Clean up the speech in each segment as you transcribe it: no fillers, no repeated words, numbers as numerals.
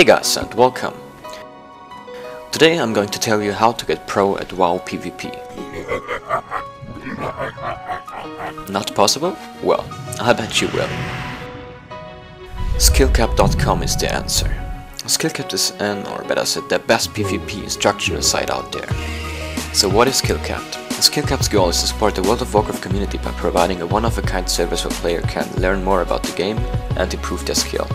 Hey guys, and welcome. Today I'm going to tell you how to get pro at WoW PvP. Not possible? Well, I bet you will. Skill-Capped.com is the answer. Skill-Capped is an, or better said, the best PvP instructional site out there. So what is Skill-Capped? Skill-Capped's goal is to support the World of Warcraft community by providing a one-of-a-kind service where player can learn more about the game and improve their skill.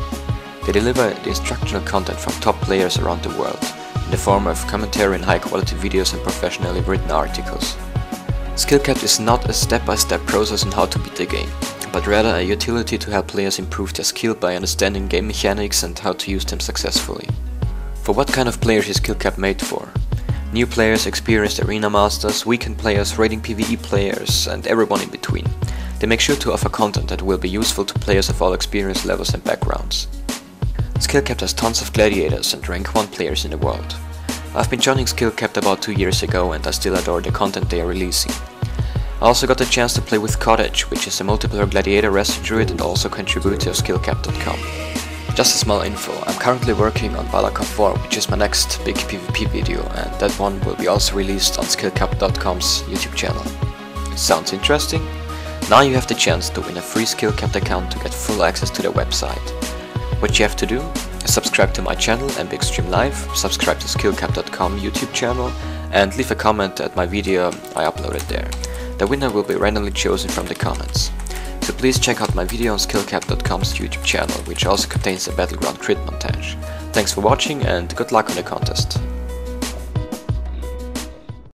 They deliver the instructional content from top players around the world, in the form of commentary and high-quality videos and professionally written articles. Skill-Capped is not a step-by-step process on how to beat the game, but rather a utility to help players improve their skill by understanding game mechanics and how to use them successfully. For what kind of players is Skill-Capped made for? New players, experienced arena masters, weekend players, raiding PvE players, and everyone in between. They make sure to offer content that will be useful to players of all experience levels and backgrounds. Skill-Capped has tons of gladiators and rank 1 players in the world. I've been joining Skill-Capped about 2 years ago and I still adore the content they are releasing. I also got the chance to play with Cottage, which is a multiplayer gladiator rescue druid and also contributor of Skill-Capped.com. Just a small info, I'm currently working on Valacar 4, which is my next big PvP video, and that one will be also released on Skill-Capped.com's YouTube channel. Sounds interesting? Now you have the chance to win a free Skill-Capped account to get full access to their website. What you have to do is subscribe to my channel mbXtremeLive, subscribe to Skill-Capped.com YouTube channel, and leave a comment at my video I uploaded there. The winner will be randomly chosen from the comments. So please check out my video on Skill-Capped.com's YouTube channel, which also contains a battleground crit montage. Thanks for watching and good luck on the contest.